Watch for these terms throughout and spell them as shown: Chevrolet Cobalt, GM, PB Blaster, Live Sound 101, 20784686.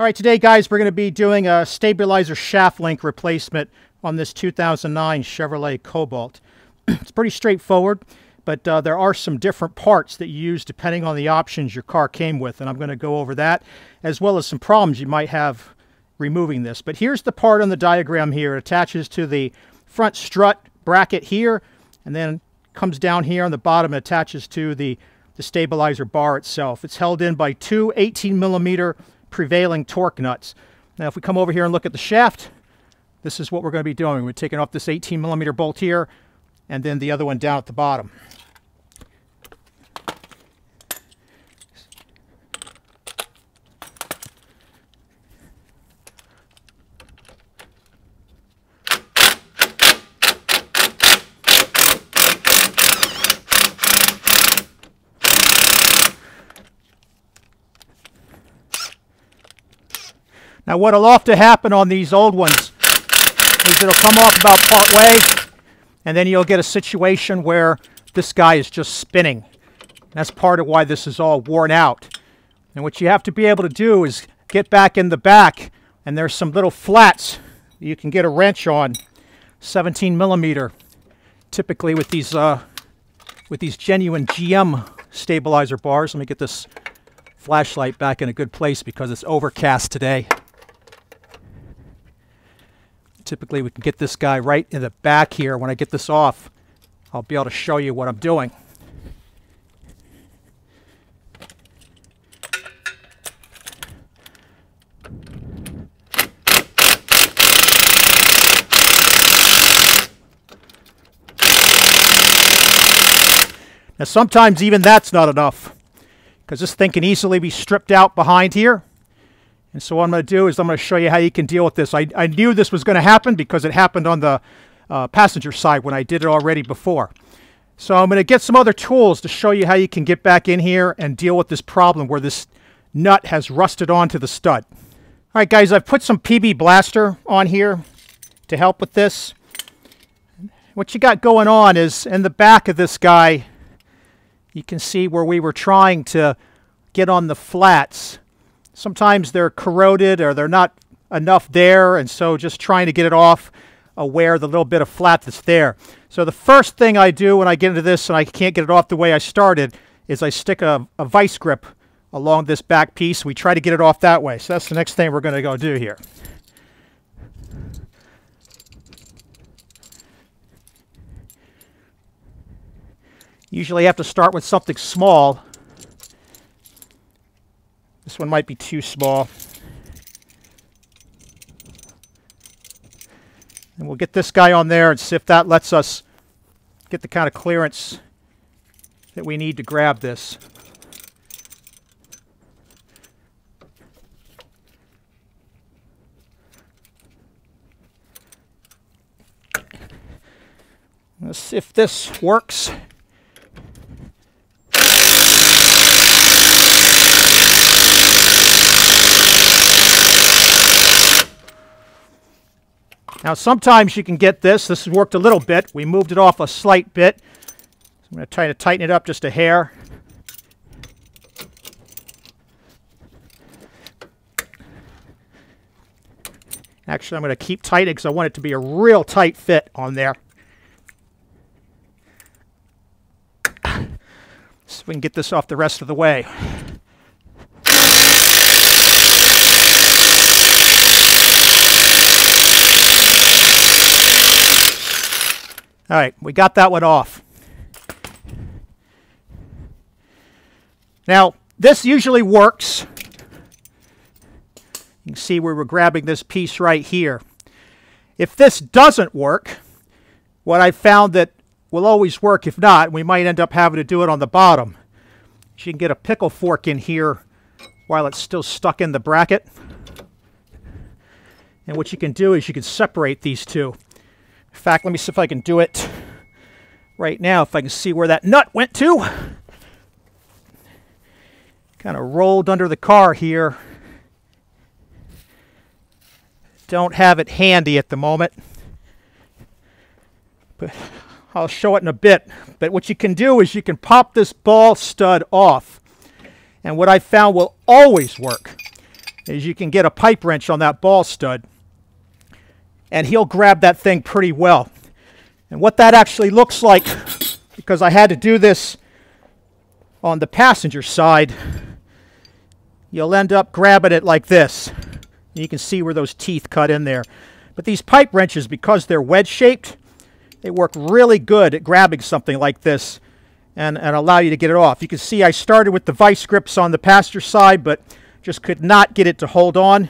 Alright, today guys, we're going to be doing a stabilizer shaft link replacement on this 2009 Chevrolet Cobalt. It's pretty straightforward, but there are some different parts that you use depending on the options your car came with, and I'm going to go over that, as well as some problems you might have removing this. But here's the part on the diagram here. It attaches to the front strut bracket here, and then comes down here on the bottom and attaches to the stabilizer bar itself. It's held in by two 18mm prevailing torque nuts. Now if we come over here and look at the shaft, this is what we're going to be doing. We're taking off this 18mm bolt here and then the other one down at the bottom. Now what will often happen on these old ones is it'll come off about part way, and then you'll get a situation where this guy is just spinning. That's part of why this is all worn out. And what you have to be able to do is get back in the back, and there's some little flats you can get a wrench on, 17mm, typically with these genuine GM stabilizer bars. Let me get this flashlight back in a good place because it's overcast today. Typically we can get this guy right in the back here. When I get this off, I'll be able to show you what I'm doing. Now sometimes even that's not enough, because this thing can easily be stripped out behind here. And so what I'm going to do is I'm going to show you how you can deal with this. I knew this was going to happen because it happened on the passenger side when I did it already before. So I'm going to get some other tools to show you how you can get back in here and deal with this problem where this nut has rusted onto the stud. Alright guys, I've put some PB Blaster on here to help with this. What you got going on is in the back of this guy, you can see where we were trying to get on the flats. Sometimes they're corroded or they're not enough there, and so just trying to get it off aware of the little bit of flat that's there. So the first thing I do when I get into this and I can't get it off the way I started is I stick a vice grip along this back piece. We try to get it off that way. So that's the next thing we're going to go do here. Usually you have to start with something small. This one might be too small. And we'll get this guy on there and see if that lets us get the kind of clearance that we need to grab this. Let's see if this works. Now sometimes you can get this. This has worked a little bit. We moved it off a slight bit. I'm going to try to tighten it up just a hair. Actually, I'm going to keep tightening because I want it to be a real tight fit on there. So we can get this off the rest of the way. All right, we got that one off. Now, this usually works. You can see we were grabbing this piece right here. If this doesn't work, what I found that will always work, if not, we might end up having to do it on the bottom. You can get a pickle fork in here while it's still stuck in the bracket. And what you can do is you can separate these two. In fact, let me see if I can do it right now, if I can see where that nut went to. Kind of rolled under the car here. Don't have it handy at the moment, but I'll show it in a bit. But what you can do is you can pop this ball stud off. And what I found will always work is you can get a pipe wrench on that ball stud, and he'll grab that thing pretty well. And what that actually looks like, because I had to do this on the passenger side, you'll end up grabbing it like this. And you can see where those teeth cut in there. But these pipe wrenches, because they're wedge-shaped, they work really good at grabbing something like this and allow you to get it off. You can see I started with the vice grips on the passenger side, but just could not get it to hold on.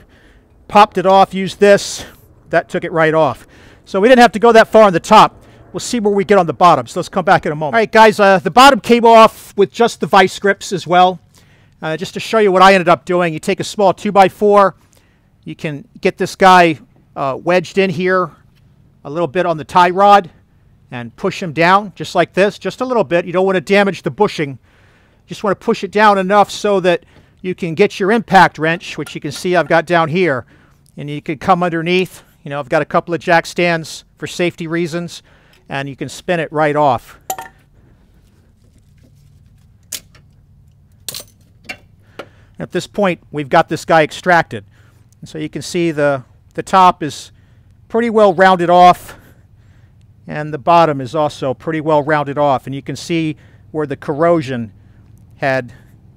Popped it off, used this. That took it right off. So we didn't have to go that far on the top. We'll see where we get on the bottom. So let's come back in a moment. All right, guys, the bottom came off with just the vice grips as well. Just to show you what I ended up doing, you take a small 2x4. You can get this guy wedged in here a little bit on the tie rod and push him down just like this, just a little bit. You don't want to damage the bushing. Just want to push it down enough so that you can get your impact wrench, which you can see I've got down here. And you could come underneath. You know, I've got a couple of jack stands for safety reasons, and you can spin it right off. At this point, we've got this guy extracted. And so you can see the top is pretty well rounded off, and the bottom is also pretty well rounded off. And you can see where the corrosion had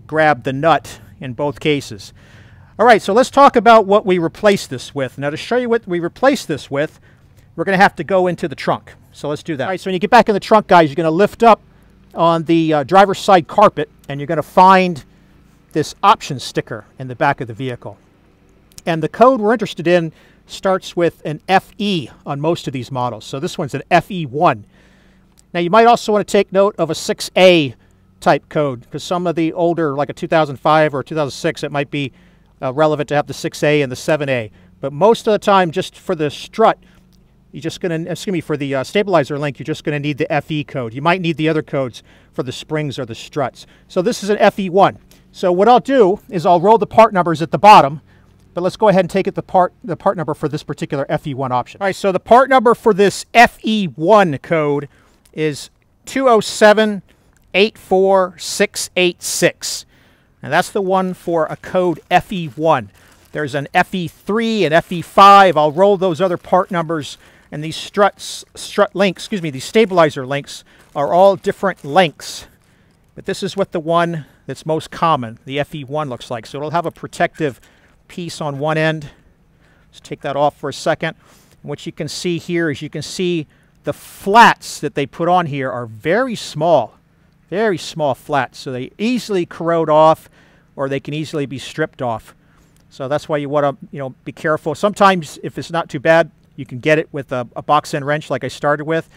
grabbed the nut in both cases. All right, so let's talk about what we replaced this with. Now, to show you what we replaced this with, we're going to have to go into the trunk. So let's do that. All right, so when you get back in the trunk, guys, you're going to lift up on the driver's side carpet, and you're going to find this option sticker in the back of the vehicle. And the code we're interested in starts with an FE on most of these models. So this one's an FE1. Now, you might also want to take note of a 6A type code, because some of the older, like a 2005 or 2006, it might be relevant to have the 6A and the 7A. But most of the time, just for the strut, you're just going to, excuse me, for the stabilizer link, you're just going to need the FE code. You might need the other codes for the springs or the struts. So this is an FE1. So what I'll do is I'll roll the part numbers at the bottom, but let's go ahead and take it the part number for this particular FE1 option. All right, so the part number for this FE1 code is 20784686. And that's the one for a code FE1. There's an FE3 and FE5. I'll roll those other part numbers, and these these stabilizer links are all different lengths. But this is what the one that's most common, the FE1, looks like. So it'll have a protective piece on one end. Let's take that off for a second. And what you can see here is you can see the flats that they put on here are very small. Very small flats, so they easily corrode off, or they can easily be stripped off. So that's why you want to, you know, be careful. Sometimes, if it's not too bad, you can get it with a box end wrench like I started with,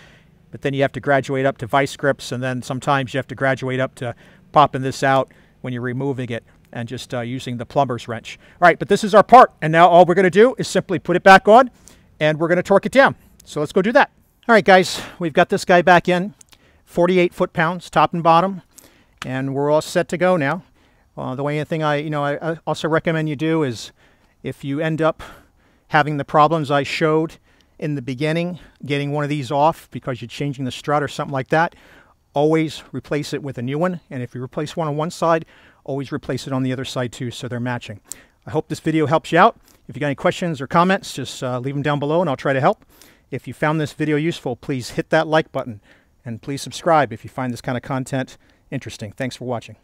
but then you have to graduate up to vice grips, and then sometimes you have to graduate up to popping this out when you're removing it and just using the plumber's wrench. All right, but this is our part, and now all we're going to do is simply put it back on, and we're going to torque it down. So let's go do that. All right, guys, we've got this guy back in. 48 foot-pounds, top and bottom, and we're all set to go now. The only thing I also recommend you do is, if you end up having the problems I showed in the beginning, getting one of these off because you're changing the strut or something like that, always replace it with a new one. And if you replace one on one side, always replace it on the other side too, so they're matching. I hope this video helps you out. If you got any questions or comments, just leave them down below, and I'll try to help. If you found this video useful, please hit that like button. And please subscribe if you find this kind of content interesting. Thanks for watching.